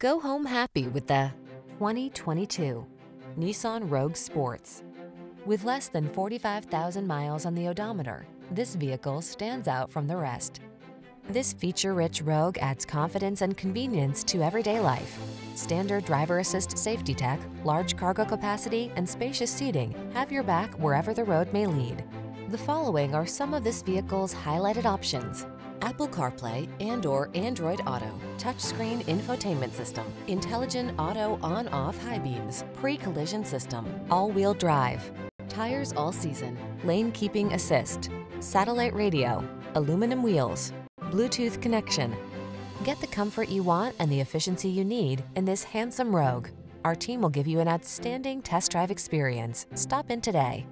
Go home happy with the 2022 Nissan Rogue Sports. With less than 45,000 miles on the odometer, this vehicle stands out from the rest. This feature-rich Rogue adds confidence and convenience to everyday life. Standard driver assist safety tech, large cargo capacity, and spacious seating have your back wherever the road may lead. The following are some of this vehicle's highlighted options: Apple CarPlay and/or Android Auto, touchscreen infotainment system, intelligent auto on-off high beams, pre-collision system, all-wheel drive, tires all season, lane keeping assist, satellite radio, aluminum wheels, Bluetooth connection. Get the comfort you want and the efficiency you need in this handsome Rogue. Our team will give you an outstanding test drive experience. Stop in today.